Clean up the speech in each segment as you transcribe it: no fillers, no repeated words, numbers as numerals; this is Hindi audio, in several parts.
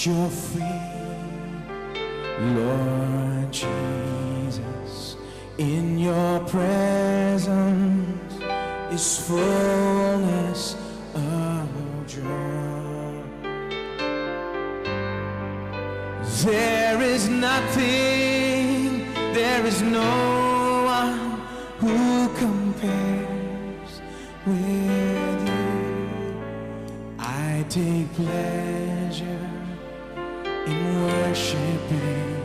at your feet, Lord Jesus. In your presence is fullness of joy. There is nothing, there is no one who compares with you. I take pleasure in worshiping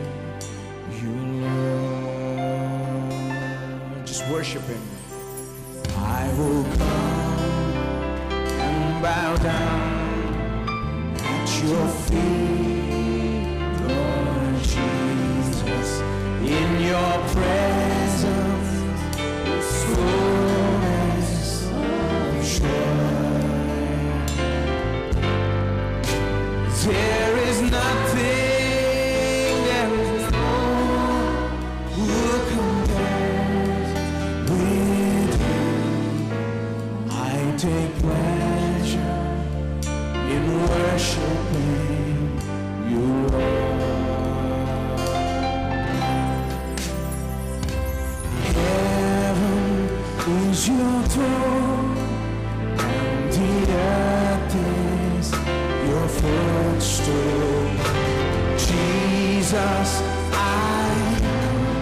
you, Lord. Just worship him. I will come and bow down at your feet, Lord Jesus. In your presence is fullness of joy. There is nothing. Take pleasure in worshiping you, Lord. Heaven is your throne, and the earth is your footstool. Jesus, I come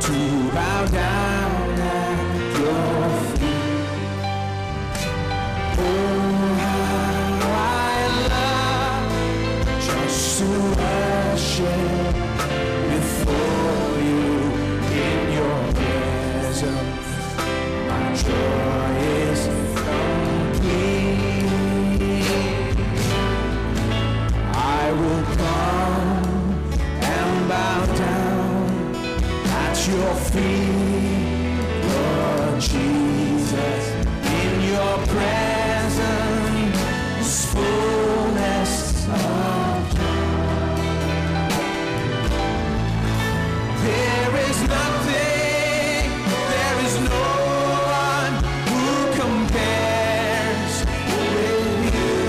to bow down at your feet. To worship before you in your presence, my joy is complete. I will come and bow down at your feet, Lord Jesus. In your presence is fullness of nothing, there is no one who compares with you.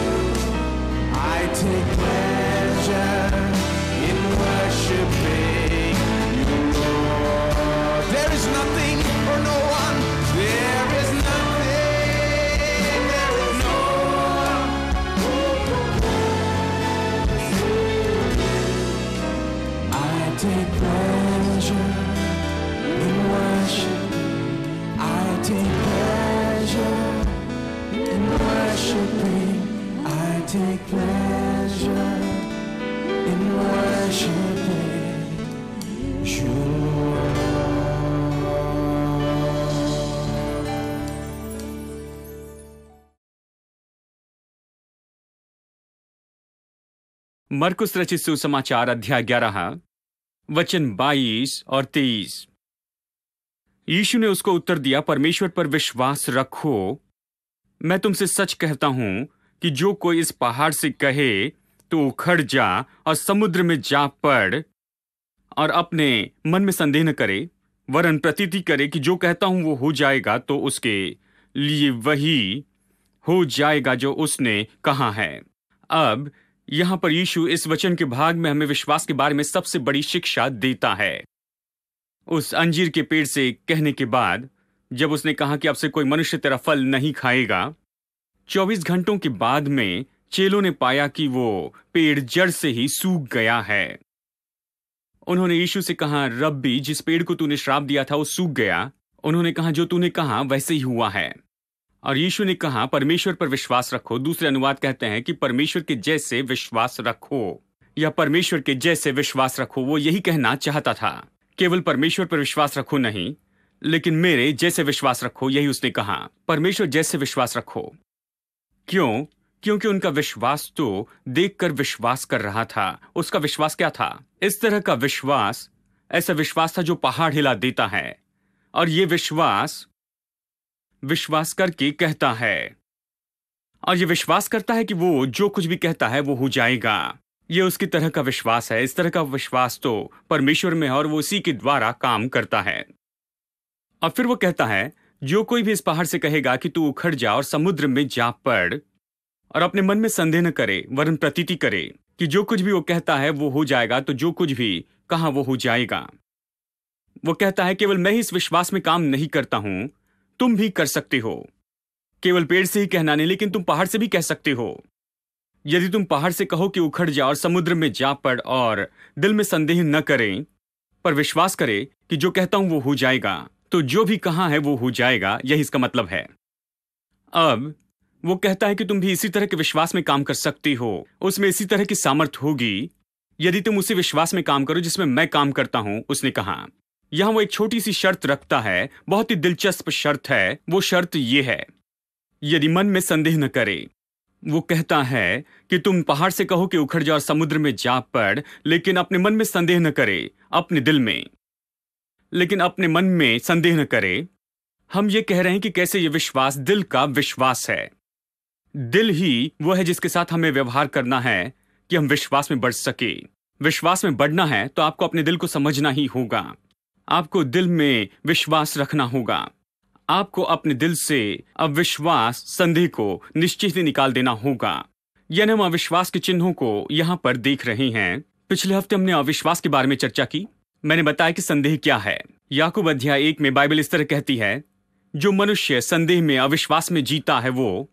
I take pleasure in worshiping you, Lord. There is nothing or no one. There is nothing, there is no one who compares with you. I take pleasure. I take pleasure in worshiping. I take pleasure in worshiping you, Lord. मरकुस रचित सुसमाचार अध्याय 11 वचन 22 और 23। यीशु ने उसको उत्तर दिया, परमेश्वर पर विश्वास रखो। मैं तुमसे सच कहता हूं कि जो कोई इस पहाड़ से कहे तो उखड़ जा और समुद्र में जा पड़, और अपने मन में संदेह न करे वरन प्रतीति करे कि जो कहता हूं वो हो जाएगा, तो उसके लिए वही हो जाएगा जो उसने कहा है। अब यहां पर यीशु इस वचन के भाग में हमें विश्वास के बारे में सबसे बड़ी शिक्षा देता है। उस अंजीर के पेड़ से कहने के बाद जब उसने कहा कि अब से कोई मनुष्य तेरा फल नहीं खाएगा, 24 घंटों के बाद में चेलों ने पाया कि वो पेड़ जड़ से ही सूख गया है। उन्होंने यीशु से कहा, रब्बी, जिस पेड़ को तूने श्राप दिया था वो सूख गया। उन्होंने कहा, जो तूने कहा वैसे ही हुआ है। और यीशु ने कहा, परमेश्वर पर विश्वास रखो। दूसरे अनुवाद कहते हैं कि परमेश्वर के जैसे विश्वास रखो, या परमेश्वर के जैसे विश्वास रखो। वो यही कहना चाहता था, केवल परमेश्वर पर विश्वास रखो नहीं, लेकिन मेरे जैसे विश्वास रखो। यही उसने कहा, परमेश्वर जैसे विश्वास रखो। क्यों? क्योंकि उनका विश्वास तो देखकर विश्वास कर रहा था। उसका विश्वास क्या था? इस तरह का विश्वास, ऐसा विश्वास था जो पहाड़ हिला देता है। और ये विश्वास करके कहता है, और ये विश्वास करता है कि वो जो कुछ भी कहता है वो हो जाएगा। ये उसकी तरह का विश्वास है। इस तरह का विश्वास तो परमेश्वर में है और वो उसी के द्वारा काम करता है। और फिर वो कहता है, जो कोई भी इस पहाड़ से कहेगा कि तू उखड़ जा और समुद्र में जा पड़, और अपने मन में संदेह न करे वरन प्रतीति करे कि जो कुछ भी वो कहता है वो हो जाएगा, तो जो कुछ भी कहा वो हो जाएगा। वो कहता है केवल मैं ही इस विश्वास में काम नहीं करता हूं, तुम भी कर सकते हो। केवल पेड़ से ही कहना नहीं, लेकिन तुम पहाड़ से भी कह सकते हो। यदि तुम पहाड़ से कहो कि उखड़ जा और समुद्र में जा पड़ और दिल में संदेह न करें पर विश्वास करें कि जो कहता हूं वो हो जाएगा, तो जो भी कहा है वो हो जाएगा, यही इसका मतलब है। अब वो कहता है कि तुम भी इसी तरह के विश्वास में काम कर सकते हो, उसमें इसी तरह की सामर्थ होगी यदि तुम उसी विश्वास में काम करो जिसमें मैं काम करता हूं, उसने कहा। यहां वो एक छोटी सी शर्त रखता है, बहुत ही दिलचस्प शर्त है। वो शर्त ये है, यदि मन में संदेह न करे। वो कहता है कि तुम पहाड़ से कहो कि उखड़ जा और समुद्र में जा पड़, लेकिन अपने मन में संदेह न करे, अपने दिल में, लेकिन अपने मन में संदेह न करे। हम ये कह रहे हैं कि कैसे ये विश्वास दिल का विश्वास है। दिल ही वो है जिसके साथ हमें व्यवहार करना है कि हम विश्वास में बढ़ सके। विश्वास में बढ़ना है तो आपको अपने दिल को समझना ही होगा, आपको दिल में विश्वास रखना होगा, आपको अपने दिल से अविश्वास, संदेह को निश्चित ही निकाल देना होगा। यानी हम अविश्वास के चिन्हों को यहाँ पर देख रहे हैं। पिछले हफ्ते हमने अविश्वास के बारे में चर्चा की। मैंने बताया कि संदेह क्या है। याकूब अध्याय 1 में बाइबल इस तरह कहती है, जो मनुष्य संदेह में, अविश्वास में जीता है वो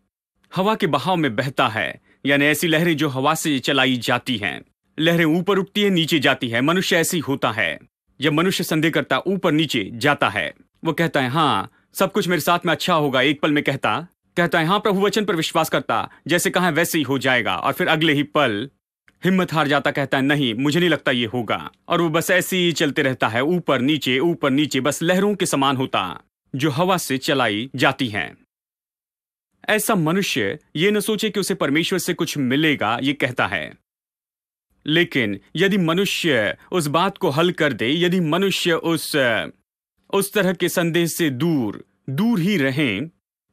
हवा के बहाव में बहता है। यानी ऐसी लहरें जो हवा से चलाई जाती हैं, लहरें ऊपर उठती है, नीचे जाती है। मनुष्य ऐसी होता है। जब मनुष्य संदेह करता, ऊपर नीचे जाता है। वो कहता है हाँ सब कुछ मेरे साथ में अच्छा होगा, एक पल में कहता है हाँ प्रभु वचन पर विश्वास करता, जैसे कहा है वैसे ही हो जाएगा, और फिर अगले ही पल हिम्मत हार जाता, कहता है नहीं मुझे नहीं लगता ये होगा। और वो बस ऐसे ही चलते रहता है, ऊपर नीचे, बस लहरों के समान होता जो हवा से चलाई जाती है। ऐसा मनुष्य ये न सोचे कि उसे परमेश्वर से कुछ मिलेगा, ये कहता है। लेकिन यदि मनुष्य उस बात को हल कर दे, यदि मनुष्य उस तरह के संदेह से दूर ही रहें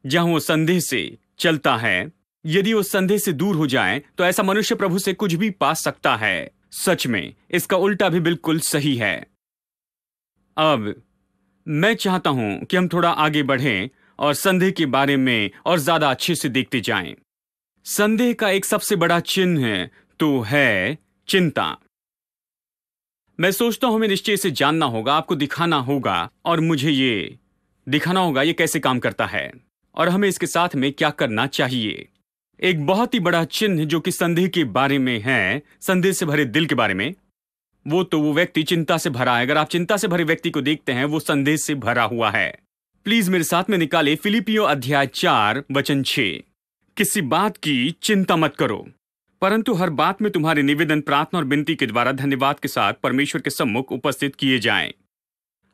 जहां वो संदेह से चलता है, यदि वो संदेह से दूर हो जाए तो ऐसा मनुष्य प्रभु से कुछ भी पा सकता है। सच में इसका उल्टा भी बिल्कुल सही है। अब मैं चाहता हूं कि हम थोड़ा आगे बढ़ें और संदेह के बारे में और ज्यादा अच्छे से देखते जाएं। संदेह का एक सबसे बड़ा चिन्ह तो है चिंता। मैं सोचता हूं हमें निश्चय इसे जानना होगा, आपको दिखाना होगा और मुझे ये दिखाना होगा ये कैसे काम करता है और हमें इसके साथ में क्या करना चाहिए। एक बहुत ही बड़ा चिन्ह जो कि संदेह के बारे में है, संदेह से भरे दिल के बारे में, वो व्यक्ति चिंता से भरा है। अगर आप चिंता से भरे व्यक्ति को देखते हैं, वो संदेह से भरा हुआ है। प्लीज मेरे साथ में निकाले फिलिपियों अध्याय 4:6, किसी बात की चिंता मत करो परंतु हर बात में तुम्हारे निवेदन, प्रार्थना और विनती के द्वारा धन्यवाद के साथ परमेश्वर के सम्मुख उपस्थित किए जाएं।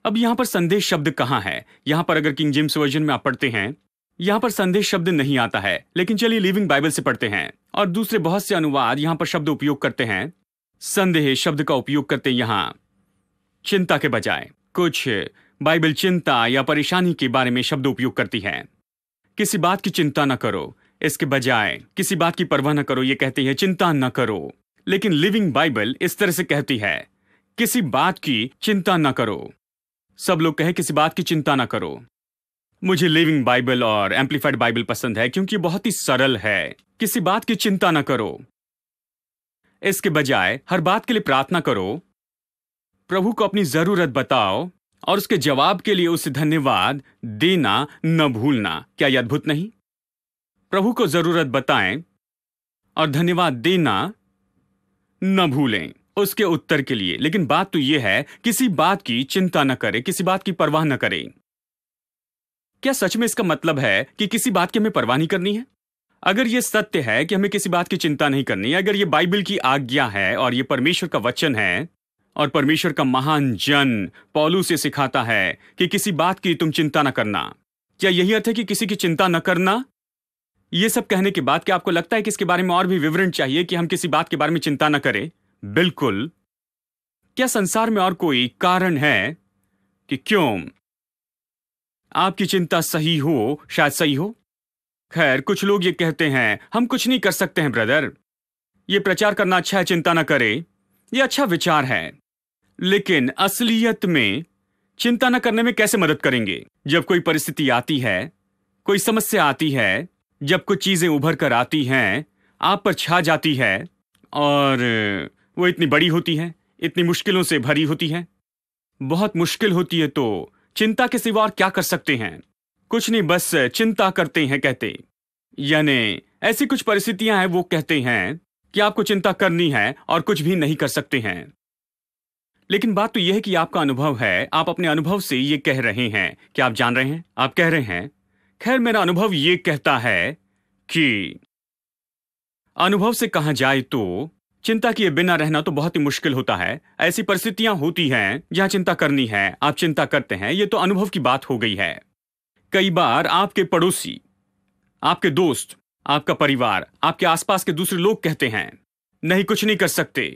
अब यहाँ पर संदेह शब्द कहाँ है? यहाँ पर अगर किंग जेम्स वर्जन में आप पढ़ते हैं, यहाँ पर संदेह शब्द नहीं आता है, लेकिन चलिए लिविंग बाइबल से पढ़ते हैं और दूसरे बहुत से अनुवाद यहाँ पर शब्द उपयोग करते हैं। संदेह शब्द का उपयोग करते यहाँ चिंता के बजाय। कुछ बाइबल चिंता या परेशानी के बारे में शब्द उपयोग करती है। किसी बात की चिंता न करो, इसके बजाय किसी बात की परवाह न करो, ये कहती है चिंता न करो। लेकिन लिविंग बाइबल इस तरह से कहती है, किसी बात की चिंता न करो। सब लोग कहें किसी बात की चिंता न करो। मुझे लिविंग बाइबल और एम्पलीफाइड बाइबल पसंद है क्योंकि बहुत ही सरल है। किसी बात की चिंता न करो, इसके बजाय हर बात के लिए प्रार्थना करो। प्रभु को अपनी जरूरत बताओ और उसके जवाब के लिए उसे धन्यवाद देना न भूलना। क्या यह अद्भुत नहीं? प्रभु को जरूरत बताएं और धन्यवाद देना न भूलें उसके उत्तर के लिए। लेकिन बात तो यह है, किसी बात की चिंता न करें, किसी बात की परवाह न करें। क्या सच में इसका मतलब है कि किसी बात की हमें परवाह नहीं करनी है? अगर यह सत्य है कि हमें किसी बात की चिंता नहीं करनी है, अगर यह बाइबल की आज्ञा है और यह परमेश्वर का वचन है और परमेश्वर का महान जन पौलुस से सिखाता है कि किसी बात की तुम चिंता न करना, क्या यही अर्थ है कि किसी की चिंता न करना? ये सब कहने के बाद क्या आपको लगता है कि इसके बारे में और भी विवरण चाहिए कि हम किसी बात के बारे में चिंता न करें? बिल्कुल। क्या संसार में और कोई कारण है कि क्यों आपकी चिंता सही हो? शायद सही हो। खैर कुछ लोग ये कहते हैं हम कुछ नहीं कर सकते हैं ब्रदर, ये प्रचार करना अच्छा है चिंता न करें, ये अच्छा विचार है। लेकिन असलियत में चिंता न करने में कैसे मदद करेंगे? जब कोई परिस्थिति आती है, कोई समस्या आती है, जब कुछ चीजें उभर कर आती हैं, आप पर छा जाती है और वो इतनी बड़ी होती हैं, इतनी मुश्किलों से भरी होती हैं। बहुत मुश्किल होती है तो चिंता के सिवा और क्या कर सकते हैं? कुछ नहीं, बस चिंता करते हैं कहते, यानी ऐसी कुछ परिस्थितियां हैं वो कहते हैं कि आपको चिंता करनी है और कुछ भी नहीं कर सकते हैं। लेकिन बात तो यह है कि आपका अनुभव है, आप अपने अनुभव से ये कह रहे हैं कि आप जान रहे हैं, आप कह रहे हैं खैर मेरा अनुभव ये कहता है कि अनुभव से कहा जाए तो चिंता किए बिना रहना तो बहुत ही मुश्किल होता है। ऐसी परिस्थितियां होती हैं जहां चिंता करनी है, आप चिंता करते हैं, ये तो अनुभव की बात हो गई है। कई बार आपके पड़ोसी, आपके दोस्त, आपका परिवार, आपके आसपास के दूसरे लोग कहते हैं नहीं, कुछ नहीं कर सकते।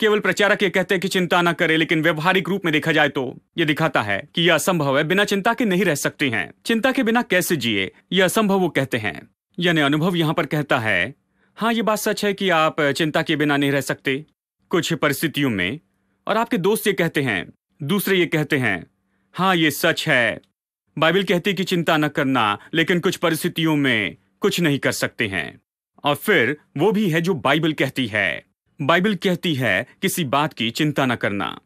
केवल प्रचारक ये कहते हैं कि चिंता ना करें, लेकिन व्यवहारिक रूप में देखा जाए तो यह दिखाता है कि यह असंभव है, बिना चिंता के नहीं रह सकते हैं, चिंता के बिना कैसे जिए, यह असंभव वो कहते हैं। यानी अनुभव यहाँ पर कहता है हाँ ये बात सच है कि आप चिंता के बिना नहीं रह सकते कुछ परिस्थितियों में, और आपके दोस्त ये कहते हैं, दूसरे ये कहते हैं हाँ ये सच है, बाइबल कहती है कि चिंता न करना, लेकिन कुछ परिस्थितियों में कुछ नहीं कर सकते हैं। और फिर वो भी है जो बाइबल कहती है, बाइबल कहती है किसी बात की चिंता न करना।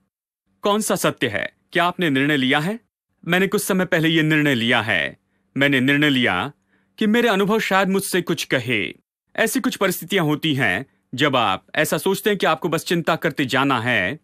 कौन सा सत्य है? क्या आपने निर्णय लिया है? मैंने कुछ समय पहले ये निर्णय लिया है, मैंने निर्णय लिया कि मेरे अनुभव शायद मुझसे कुछ कहे। ऐसी कुछ परिस्थितियां होती हैं जब आप ऐसा सोचते हैं कि आपको बस चिंता करते जाना है,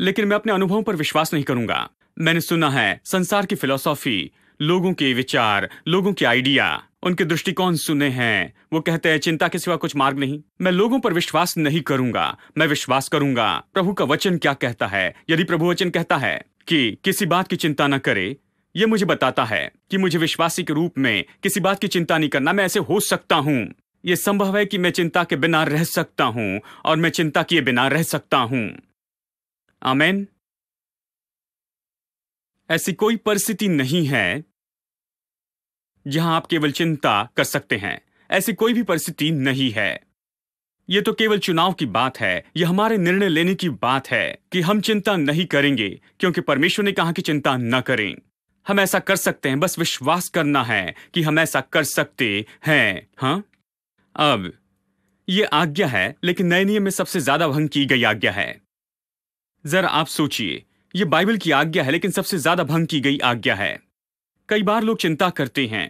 लेकिन मैं अपने अनुभवों पर विश्वास नहीं करूंगा। मैंने सुना है संसार की फिलॉसॉफी, लोगों के विचार, लोगों के आइडिया, उनके दृष्टिकोण सुने हैं, वो कहते हैं चिंता के सिवा कुछ मार्ग नहीं। मैं लोगों पर विश्वास नहीं करूंगा, मैं विश्वास करूंगा प्रभु का वचन क्या कहता है। यदि प्रभु वचन कहता है कि किसी बात की चिंता न करे, ये मुझे बताता है कि मुझे विश्वासी के रूप में किसी बात की चिंता नहीं करना, मैं ऐसे हो सकता हूँ। ये संभव है कि मैं चिंता के बिना रह सकता हूं और मैं चिंता किए बिना रह सकता हूं। आमेन। ऐसी कोई परिस्थिति नहीं है जहां आप केवल चिंता कर सकते हैं, ऐसी कोई भी परिस्थिति नहीं है। यह तो केवल चुनाव की बात है, यह हमारे निर्णय लेने की बात है कि हम चिंता नहीं करेंगे, क्योंकि परमेश्वर ने कहा कि चिंता न करें। हम ऐसा कर सकते हैं, बस विश्वास करना है कि हम ऐसा कर सकते हैं। हाँ, अब ये आज्ञा है, लेकिन नए नियम में सबसे ज्यादा भंग की गई आज्ञा है। जरा आप सोचिए, ये बाइबल की आज्ञा है, लेकिन सबसे ज्यादा भंग की गई आज्ञा है। कई बार लोग चिंता करते हैं,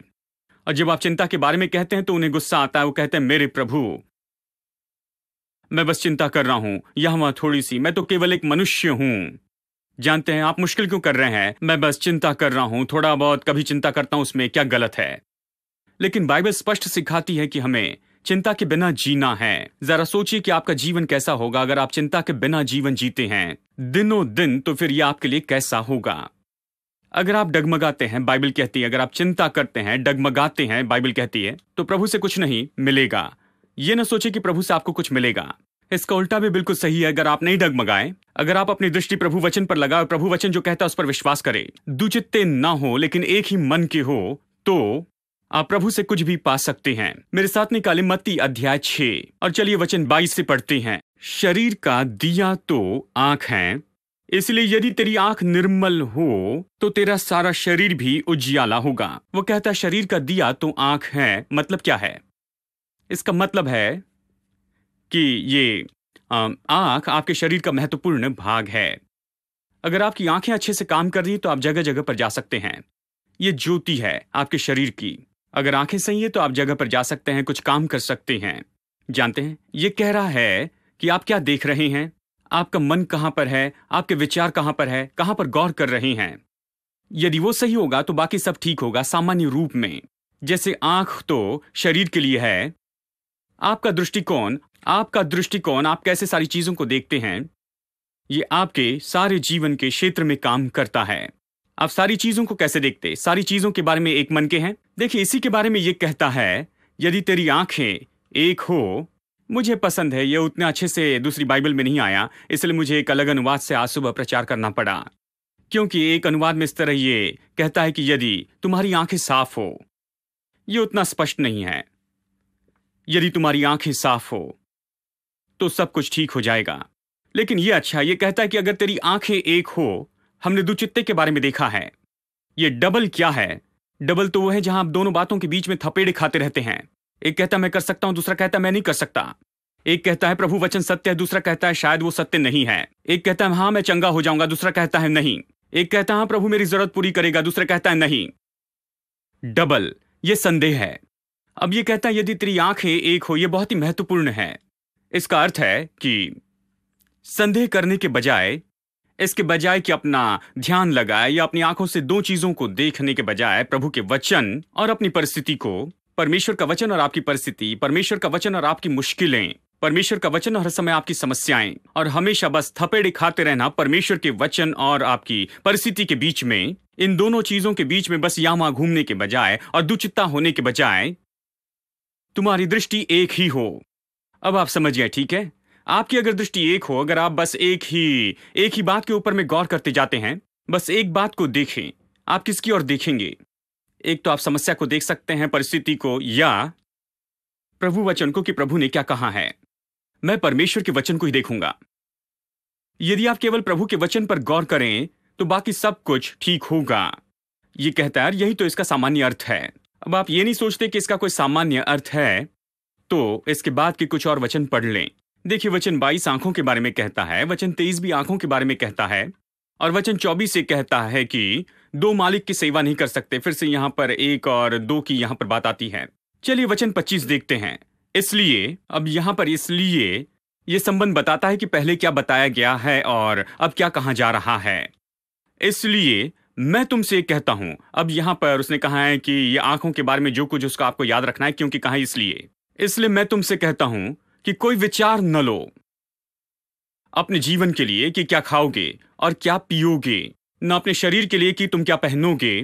और जब आप चिंता के बारे में कहते हैं तो उन्हें गुस्सा आता है। वो कहते हैं मेरे प्रभु, मैं बस चिंता कर रहा हूं, यहां वहां थोड़ी सी, मैं तो केवल एक मनुष्य हूं। जानते हैं आप मुश्किल क्यों कर रहे हैं? मैं बस चिंता कर रहा हूं, थोड़ा बहुत कभी चिंता करता हूं, उसमें क्या गलत है? लेकिन बाइबल स्पष्ट सिखाती है कि हमें चिंता के बिना जीना है। जरा सोचिए कि आपका जीवन कैसा होगा अगर आप चिंता के बिना जीवन जीते हैं दिनों दिन, तो फिर यह आपके लिए कैसा होगा? अगर आप डगमगाते हैं, बाइबल कहती है, अगर आप चिंता करते हैं, डगमगाते हैं, बाइबल कहती है, तो प्रभु से कुछ नहीं मिलेगा। ये ना सोचिए कि प्रभु से आपको कुछ मिलेगा, इसका उल्टा भी बिल्कुल सही है। अगर आप नहीं डगमगाएं, अगर आप अपनी दृष्टि प्रभु वचन पर लगाए, प्रभु वचन जो कहता है उस पर विश्वास करें, दुचित्ते ना हो लेकिन एक ही मन के हो, तो आप प्रभु से कुछ भी पा सकते हैं। मेरे साथ निकाले मत्ती अध्याय 6 और चलिए वचन 22 से पढ़ते हैं। शरीर का दिया तो आंख है, इसलिए यदि तेरी आंख निर्मल हो तो तेरा सारा शरीर भी उजियाला होगा। वो कहता है शरीर का दिया तो आंख है। मतलब क्या है? इसका मतलब है कि ये आंख आपके शरीर का महत्वपूर्ण भाग है। अगर आपकी आंखें अच्छे से काम कर रही तो आप जगह जगह पर जा सकते हैं। ये ज्योति है आपके शरीर की। अगर आंखें सही है तो आप जगह पर जा सकते हैं, कुछ काम कर सकते हैं। जानते हैं ये कह रहा है कि आप क्या देख रहे हैं, आपका मन कहां पर है, आपके विचार कहां पर है, कहां पर गौर कर रहे हैं। यदि वो सही होगा तो बाकी सब ठीक होगा। सामान्य रूप में जैसे आंख तो शरीर के लिए है, आपका दृष्टिकोण आप कैसे सारी चीजों को देखते हैं, ये आपके सारे जीवन के क्षेत्र में काम करता है। आप सारी चीजों को कैसे देखते, सारी चीजों के बारे में एक मन के हैं। देखिए इसी के बारे में ये कहता है यदि तेरी आंखें एक हो। मुझे पसंद है, यह उतना अच्छे से दूसरी बाइबल में नहीं आया, इसलिए मुझे एक अलग अनुवाद से आज सुबह प्रचार करना पड़ा, क्योंकि एक अनुवाद में इस तरह ये कहता है कि यदि तुम्हारी आंखें साफ हो, ये उतना स्पष्ट नहीं है। यदि तुम्हारी आंखें साफ हो तो सब कुछ ठीक हो जाएगा, लेकिन यह अच्छा, यह कहता है कि अगर तेरी आंखें एक हो। हमने दुचित्ते के बारे में देखा है। ये डबल क्या है? डबल तो वो है जहां आप दोनों बातों के बीच में थपेड़े खाते रहते हैं। एक कहता मैं कर सकता हूं, दूसरा कहता मैं नहीं कर सकता। एक कहता है प्रभु वचन सत्य है, दूसरा कहता है शायद वो सत्य नहीं है। एक कहता है हाँ मैं चंगा हो जाऊंगा, दूसरा कहता है नहीं। एक कहता है हाँ प्रभु मेरी जरूरत पूरी करेगा, दूसरा कहता है नहीं। डबल ये संदेह है। अब ये कहता है यदि तेरी आंखें एक हो, ये बहुत ही महत्वपूर्ण है। इसका अर्थ है कि संदेह करने के बजाय, इसके बजाय कि अपना ध्यान लगाए या अपनी आंखों से दो चीजों को देखने के बजाय प्रभु के वचन और अपनी परिस्थिति को, परमेश्वर का वचन और आपकी परिस्थिति, परमेश्वर का वचन और आपकी मुश्किलें, परमेश्वर का वचन और हर समय आपकी समस्याएं, और हमेशा बस थपेड़े खाते रहना परमेश्वर के वचन और आपकी परिस्थिति के बीच में, इन दोनों चीजों के बीच में बस यामा घूमने के बजाय और दुचित्ता होने के बजाय तुम्हारी दृष्टि एक ही हो। अब आप समझिए, ठीक है? आपकी अगर दृष्टि एक हो, अगर आप बस एक ही बात के ऊपर में गौर करते जाते हैं, बस एक बात को देखें, आप किसकी ओर देखेंगे? एक तो आप समस्या को देख सकते हैं, परिस्थिति को, या प्रभु वचन को कि प्रभु ने क्या कहा है। मैं परमेश्वर के वचन को ही देखूंगा। यदि आप केवल प्रभु के वचन पर गौर करें तो बाकी सब कुछ ठीक होगा। ये कहता है यही तो इसका सामान्य अर्थ है। अब आप ये नहीं सोचते कि इसका कोई सामान्य अर्थ है, तो इसके बाद के कुछ और वचन पढ़ लें। देखिए, वचन 22 आंखों के बारे में कहता है, वचन 23 भी आंखों के बारे में कहता है, और वचन 24 से कहता है कि दो मालिक की सेवा नहीं कर सकते। फिर से यहाँ पर एक और दो की यहाँ पर बात आती है। चलिए वचन 25 देखते हैं। इसलिए, अब यहाँ पर इसलिए ये संबंध बताता है कि पहले क्या बताया गया है और अब क्या कहा जा रहा है। इसलिए मैं तुमसे कहता हूं, अब यहाँ पर उसने कहा है कि ये आंखों के बारे में जो कुछ उसका आपको याद रखना है, क्योंकि कहा इसलिए मैं तुमसे कहता हूं कि कोई विचार न लो अपने जीवन के लिए कि क्या खाओगे और क्या पियोगे, न अपने शरीर के लिए कि तुम क्या पहनोगे।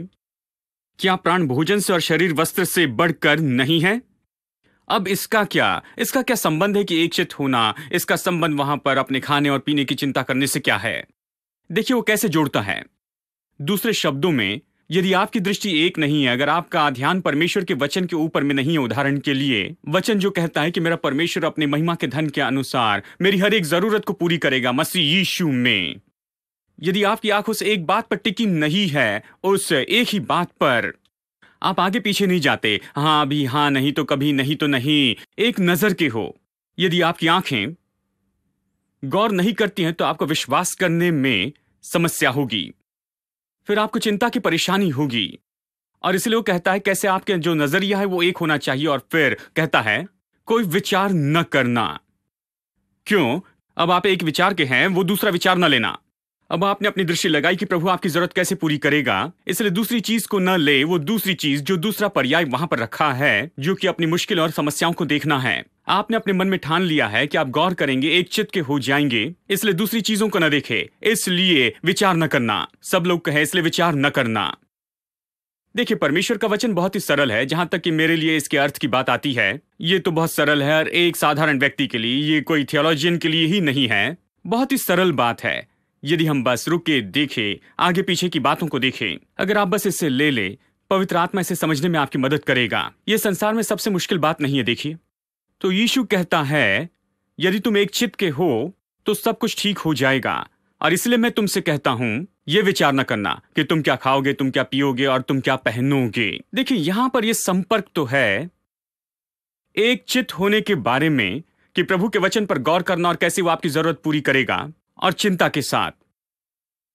क्या प्राण भोजन से और शरीर वस्त्र से बढ़कर नहीं है? अब इसका क्या संबंध है कि एक चित्त होना, इसका संबंध वहां पर अपने खाने और पीने की चिंता करने से क्या है? देखिए वो कैसे जोड़ता है। दूसरे शब्दों में, यदि आपकी दृष्टि एक नहीं है, अगर आपका ध्यान परमेश्वर के वचन के ऊपर में नहीं है, उदाहरण के लिए वचन जो कहता है कि मेरा परमेश्वर अपने महिमा के धन के अनुसार मेरी हर एक जरूरत को पूरी करेगा मसीह यीशु में, यदि आपकी आंखों से एक बात पर टिकी नहीं है, उस एक ही बात पर आप आगे पीछे नहीं जाते, हाँ अभी हाँ, नहीं तो कभी, नहीं तो नहीं, एक नजर के हो। यदि आपकी आंखें गौर नहीं करती हैं तो आपको विश्वास करने में समस्या होगी, फिर आपको चिंता की परेशानी होगी। और इसलिए वो कहता है कैसे आपके जो नजरिया है वो एक होना चाहिए, और फिर कहता है कोई विचार न करना। क्यों? अब आप एक विचार के हैं, वो दूसरा विचार न लेना। अब आपने अपनी दृष्टि लगाई कि प्रभु आपकी जरूरत कैसे पूरी करेगा, इसलिए दूसरी चीज को न ले, वो दूसरी चीज जो दूसरा पर्याय वहां पर रखा है, जो कि अपनी मुश्किल और समस्याओं को देखना है। आपने अपने मन में ठान लिया है कि आप गौर करेंगे, एक चित्त के हो जाएंगे, इसलिए दूसरी चीजों को न देखे, इसलिए विचार न करना। सब लोग कहे इसलिए विचार न करना। देखिए परमेश्वर का वचन बहुत ही सरल है, जहां तक कि मेरे लिए इसके अर्थ की बात आती है। ये तो बहुत सरल है और एक साधारण व्यक्ति के लिए, ये कोई थियोलॉजियन के लिए ही नहीं है, बहुत ही सरल बात है। यदि हम बस रुक के देखें, आगे पीछे की बातों को देखें, अगर आप बस इसे ले ले, पवित्र आत्मा इसे समझने में आपकी मदद करेगा। ये संसार में सबसे मुश्किल बात नहीं है। देखिए तो यीशु कहता है यदि तुम एक चित्त के हो तो सब कुछ ठीक हो जाएगा, और इसलिए मैं तुमसे कहता हूं यह विचार न करना कि तुम क्या खाओगे, तुम क्या पियोगे और तुम क्या पहनोगे। देखिए यहां पर यह संपर्क तो है एक चित्त होने के बारे में कि प्रभु के वचन पर गौर करना और कैसे वो आपकी जरूरत पूरी करेगा, और चिंता के साथ।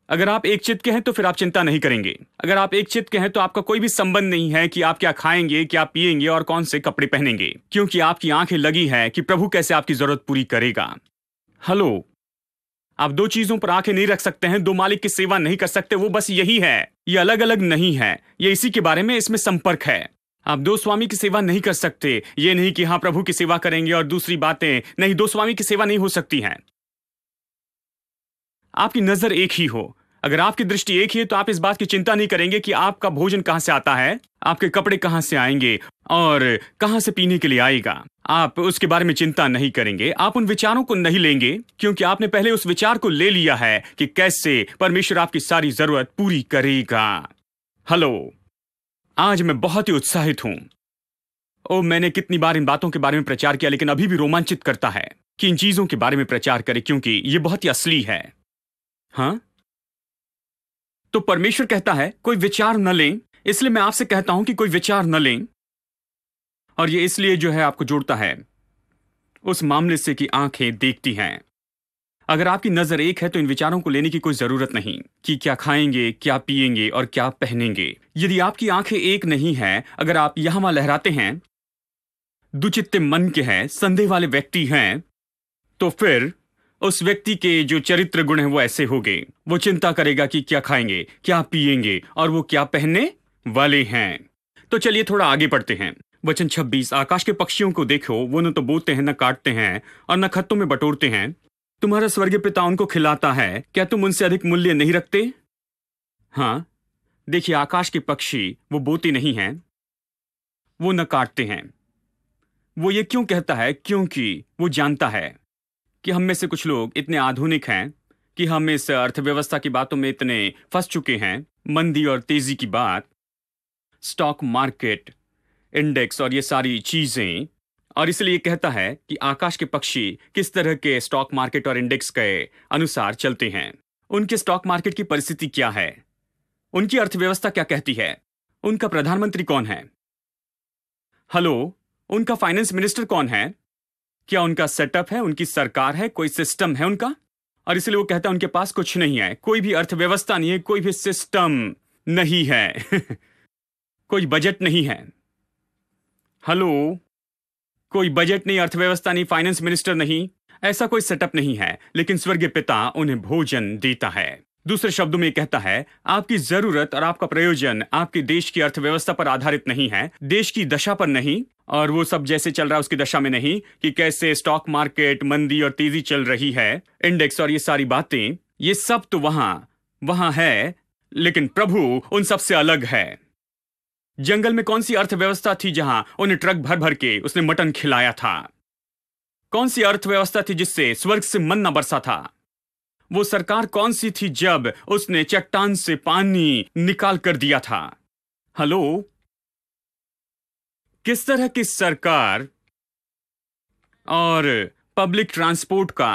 अगर आप एक चित्त के हैं तो फिर आप चिंता नहीं करेंगे। अगर आप एक चित्त के हैं तो आपका कोई भी संबंध नहीं है कि आप क्या खाएंगे, क्या पिएंगे और कौन से कपड़े पहनेंगे, क्योंकि आपकी आंखें लगी हैं कि प्रभु कैसे आपकी जरूरत पूरी करेगा। हेलो, आप दो चीजों पर आंखें नहीं रख सकते हैं, दो मालिक की सेवा नहीं कर सकते, वो बस यही है, ये अलग अलग नहीं है, ये इसी के बारे में, इसमें संपर्क है। आप दो स्वामी की सेवा नहीं कर सकते, ये नहीं कि हाँ प्रभु की सेवा करेंगे और दूसरी बातें नहीं, दो स्वामी की सेवा नहीं हो सकती है। आपकी नजर एक ही हो, अगर आपकी दृष्टि एक ही है तो आप इस बात की चिंता नहीं करेंगे कि आपका भोजन कहां से आता है, आपके कपड़े कहां से आएंगे और कहां से पीने के लिए आएगा, आप उसके बारे में चिंता नहीं करेंगे, आप उन विचारों को नहीं लेंगे, क्योंकि आपने पहले उस विचार को ले लिया है कि कैसे परमेश्वर आपकी सारी जरूरत पूरी करेगा। हेलो, आज मैं बहुत ही उत्साहित हूं। ओ, मैंने कितनी बार इन बातों के बारे में प्रचार किया, लेकिन अभी भी रोमांचित करता है कि इन चीजों के बारे में प्रचार करें, क्योंकि ये बहुत ही असली है। हाँ, तो परमेश्वर कहता है कोई विचार न लें, इसलिए मैं आपसे कहता हूं कि कोई विचार न लें, और ये इसलिए जो है आपको जोड़ता है उस मामले से कि आंखें देखती हैं। अगर आपकी नजर एक है तो इन विचारों को लेने की कोई जरूरत नहीं कि क्या खाएंगे, क्या पिएंगे और क्या पहनेंगे। यदि आपकी आंखें एक नहीं हैं, अगर आप यहां वहां लहराते हैं, दुचित्ते मन के हैं, संदेह वाले व्यक्ति हैं, तो फिर उस व्यक्ति के जो चरित्र गुण हैं वो ऐसे होंगे। वो चिंता करेगा कि क्या खाएंगे, क्या पिएंगे और वो क्या पहनने वाले हैं। तो चलिए थोड़ा आगे पढ़ते हैं। वचन 26, आकाश के पक्षियों को देखो, वो न तो बोते हैं, न काटते हैं और न खत्तों में बटोरते हैं, तुम्हारा स्वर्गीय पिता उनको खिलाता है, क्या तुम उनसे अधिक मूल्य नहीं रखते? हाँ, देखिए आकाश के पक्षी वो बोते नहीं हैं, वो न काटते हैं। वो ये क्यों कहता है? क्योंकि वो जानता है कि हम में से कुछ लोग इतने आधुनिक हैं कि हम इस अर्थव्यवस्था की बातों में इतने फंस चुके हैं, मंदी और तेजी की बात, स्टॉक मार्केट, इंडेक्स और ये सारी चीजें, और इसलिए कहता है कि आकाश के पक्षी किस तरह के स्टॉक मार्केट और इंडेक्स के अनुसार चलते हैं। उनके स्टॉक मार्केट की परिस्थिति क्या है, उनकी अर्थव्यवस्था क्या कहती है, उनका प्रधानमंत्री कौन है, हेलो उनका फाइनेंस मिनिस्टर कौन है, क्या उनका सेटअप है, उनकी सरकार है, कोई सिस्टम है उनका। और इसलिए वो कहता है उनके पास कुछ नहीं है, कोई भी अर्थव्यवस्था नहीं है, कोई भी सिस्टम नहीं है कोई बजट नहीं है, हेलो कोई बजट नहीं, अर्थव्यवस्था नहीं, फाइनेंस मिनिस्टर नहीं, ऐसा कोई सेटअप नहीं है। लेकिन स्वर्गीय पिता उन्हें भोजन देता है। दूसरे शब्दों में कहता है आपकी जरूरत और आपका प्रयोजन आपके देश की अर्थव्यवस्था पर आधारित नहीं है, देश की दशा पर नहीं, और वो सब जैसे चल रहा है उसकी दशा में नहीं कि कैसे स्टॉक मार्केट मंदी और तेजी चल रही है, इंडेक्स और ये सारी बातें, ये सब तो वहां है, लेकिन प्रभु उन सबसे अलग है। जंगल में कौन सी अर्थव्यवस्था थी जहां उन्हें ट्रक भर भर के उसने मटन खिलाया था? कौन सी अर्थव्यवस्था थी जिससे स्वर्ग से मन न बरसा था? वो सरकार कौन सी थी जब उसने चट्टान से पानी निकाल कर दिया था? हेलो, किस तरह की सरकार और पब्लिक ट्रांसपोर्ट का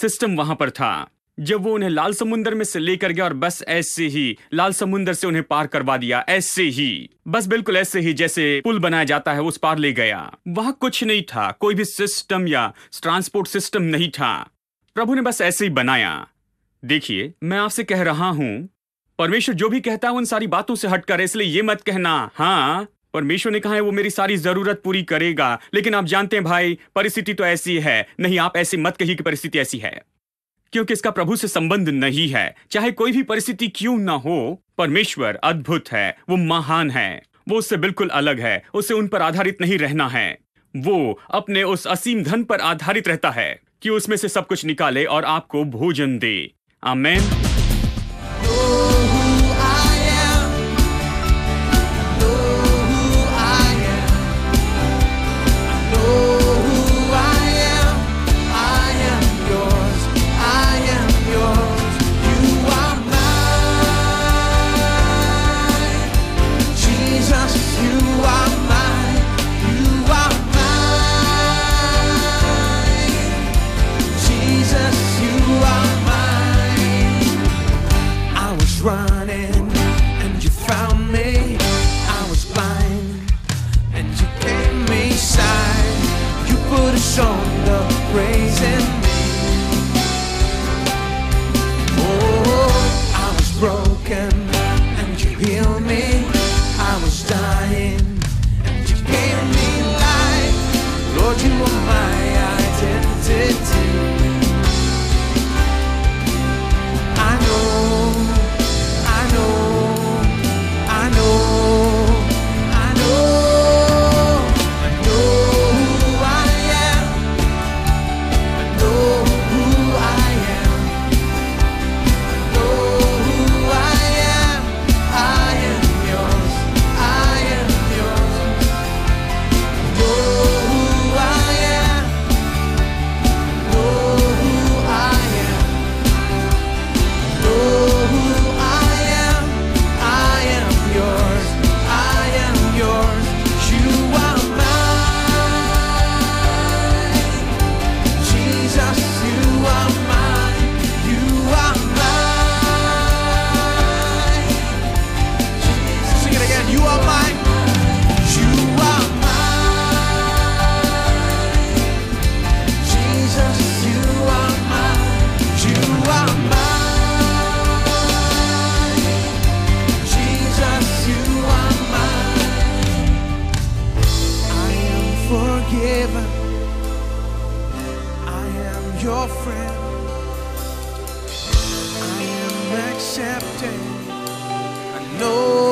सिस्टम वहां पर था जब वो उन्हें लाल समुंदर में से लेकर गया और बस ऐसे ही लाल समुंदर से उन्हें पार करवा दिया, ऐसे ही, बस बिल्कुल ऐसे ही जैसे पुल बनाया जाता है, वो उस पार ले गया। वहां कुछ नहीं था, कोई भी सिस्टम या ट्रांसपोर्ट सिस्टम नहीं था, प्रभु ने बस ऐसे ही बनाया। देखिए मैं आपसे कह रहा हूं, परमेश्वर जो भी कहता है उन सारी बातों से हटकर, इसलिए ये मत कहना हाँ परमेश्वर ने कहा है वो मेरी सारी जरूरत पूरी करेगा, लेकिन आप जानते हैं भाई परिस्थिति तो ऐसी है। नहीं, आप ऐसी मत कहिए कि परिस्थिति ऐसी है, क्योंकि इसका प्रभु से संबंध नहीं है। चाहे कोई भी परिस्थिति क्यों ना हो, परमेश्वर अद्भुत है, वो महान है, वो उससे बिल्कुल अलग है, उसे उन पर आधारित नहीं रहना है। वो अपने उस असीम धन पर आधारित रहता है कि उसमें से सब कुछ निकाले और आपको भोजन दे। आमेन।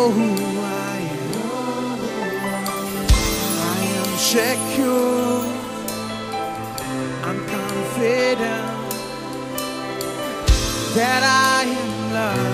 know who I am. I am secure, I'm confident that I am loved.